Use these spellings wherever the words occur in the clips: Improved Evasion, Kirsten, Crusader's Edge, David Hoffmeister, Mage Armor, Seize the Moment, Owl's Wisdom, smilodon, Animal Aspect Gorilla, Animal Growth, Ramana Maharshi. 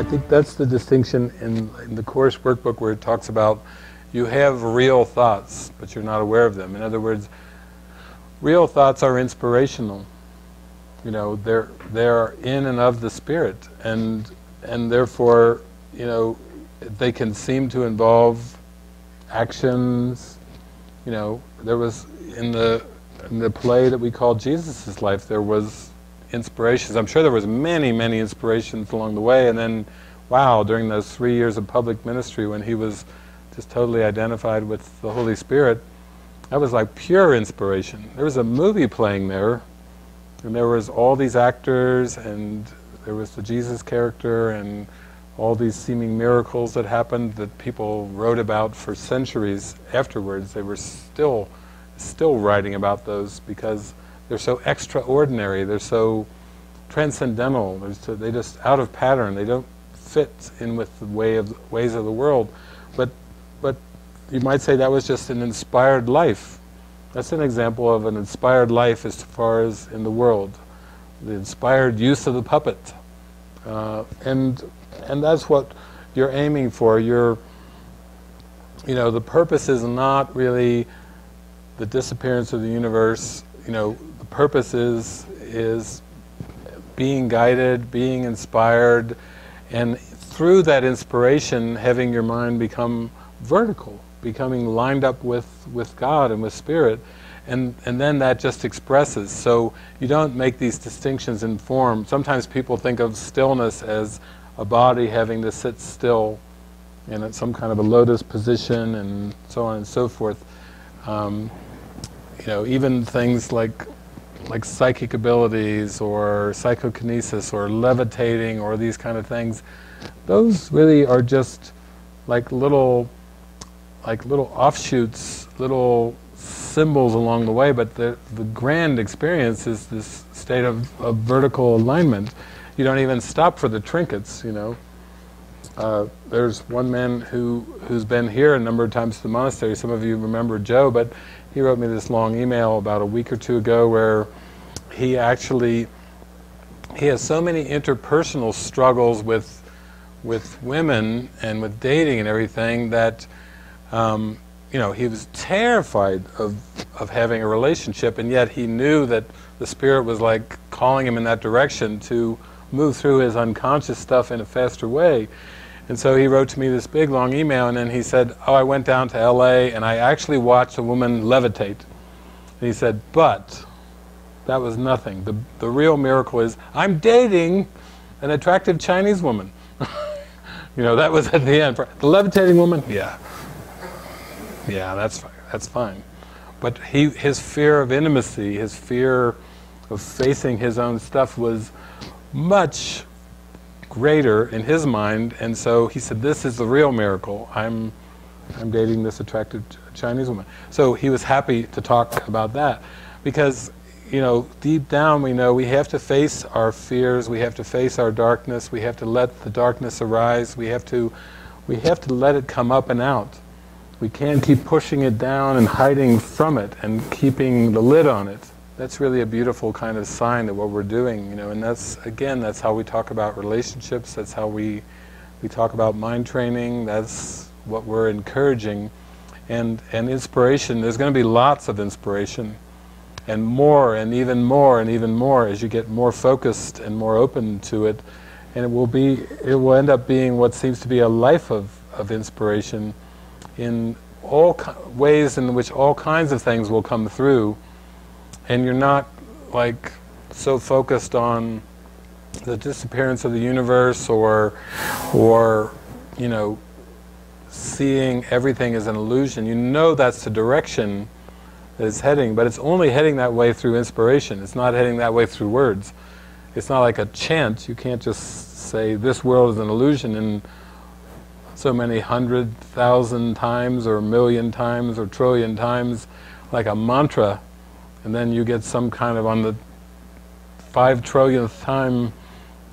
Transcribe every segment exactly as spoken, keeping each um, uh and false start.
I think that's the distinction in, in the Course Workbook, where it talks about you have real thoughts, but you're not aware of them. In other words, real thoughts are inspirational. You know, they're they're in and of the Spirit, and and therefore, you know, they can seem to involve actions. You know, there was in the in the play that we call Jesus's Life, there was inspirations. I'm sure there was many, many inspirations along the way, and then, wow, during those three years of public ministry when he was just totally identified with the Holy Spirit, that was like pure inspiration. There was a movie playing there, and there was all these actors, and there was the Jesus character, and all these seeming miracles that happened that people wrote about for centuries afterwards. They were still, still writing about those because they're so extraordinary. They're so transcendental. They're so, they just out of pattern. They don't fit in with the way of ways of the world. But, but you might say that was just an inspired life. That's an example of an inspired life as far as in the world, the inspired use of the puppet, uh, and and that's what you're aiming for. You're, you know, the purpose is not really the disappearance of the universe. You know, the purpose is is being guided, being inspired, and through that inspiration, having your mind become vertical, becoming lined up with, with God and with Spirit, and, and then that just expresses. So you don't make these distinctions in form. Sometimes people think of stillness as a body having to sit still in some kind of a lotus position and so on and so forth. Um, you know, even things like, like psychic abilities or psychokinesis or levitating or these kind of things, those really are just like little like little offshoots, little symbols along the way, but the, the grand experience is this state of, of vertical alignment. You don't even stop for the trinkets, you know. Uh, there's one man who, who's been here a number of times to the monastery. Some of you remember Joe, but he wrote me this long email about a week or two ago where he actually, he has so many interpersonal struggles with with women and with dating and everything that Um, you know, he was terrified of, of having a relationship, and yet he knew that the Spirit was like calling him in that direction to move through his unconscious stuff in a faster way. And so he wrote to me this big long email, and then he said, oh, I went down to L A and I actually watched a woman levitate. And he said, but that was nothing. The, the real miracle is I'm dating an attractive Chinese woman. You know, that was at the end. The levitating woman, yeah. Yeah, that's fine. That's fine. But he, his fear of intimacy, his fear of facing his own stuff was much greater in his mind, and so he said, "This is the real miracle. I'm, I'm dating this attractive Chinese woman." So he was happy to talk about that, because you know, deep down we know we have to face our fears, we have to face our darkness, we have to let the darkness arise, we have to, we have to let it come up and out. We can't keep pushing it down and hiding from it and keeping the lid on it. That's really a beautiful kind of sign of what we're doing, you know, and that's, again, that's how we talk about relationships, that's how we, we talk about mind training, that's what we're encouraging. And, and inspiration, there's going to be lots of inspiration, and more, and even more, and even more, as you get more focused and more open to it. And it will be, it will end up being what seems to be a life of, of inspiration, in all ways in which all kinds of things will come through, and you're not like so focused on the disappearance of the universe or or you know, seeing everything as an illusion. You know that's the direction that it's heading, but it's only heading that way through inspiration. It's not heading that way through words. It's not like a chant. You can't just say this world is an illusion and so many hundred thousand times or a million times or trillion times like a mantra, and then you get some kind of, on the five trillionth time,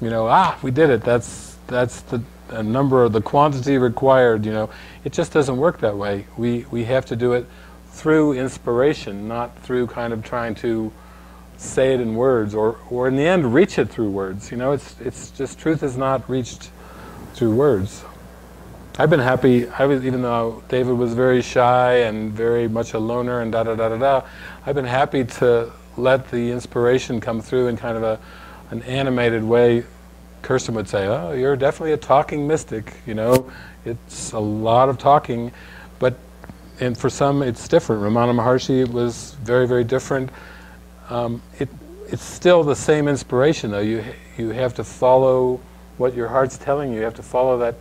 you know, ah, we did it, that's that's the, the number or the quantity required. You know, it just doesn't work that way. We we have to do it through inspiration, not through kind of trying to say it in words or or in the end reach it through words. You know, it's it's just, truth is not reached through words. I've been happy, I was, even though David was very shy and very much a loner and da da da da da, I've been happy to let the inspiration come through in kind of a, an animated way. Kirsten would say, oh, you're definitely a talking mystic, you know, it's a lot of talking, but and for some it's different. Ramana Maharshi was very, very different. Um, it, it's still the same inspiration though, you, you have to follow what your heart's telling you, you have to follow that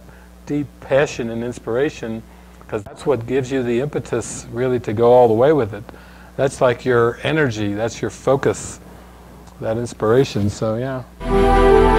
deep passion and inspiration, because that's what gives you the impetus really to go all the way with it. That's like your energy, that's your focus, that inspiration, so yeah.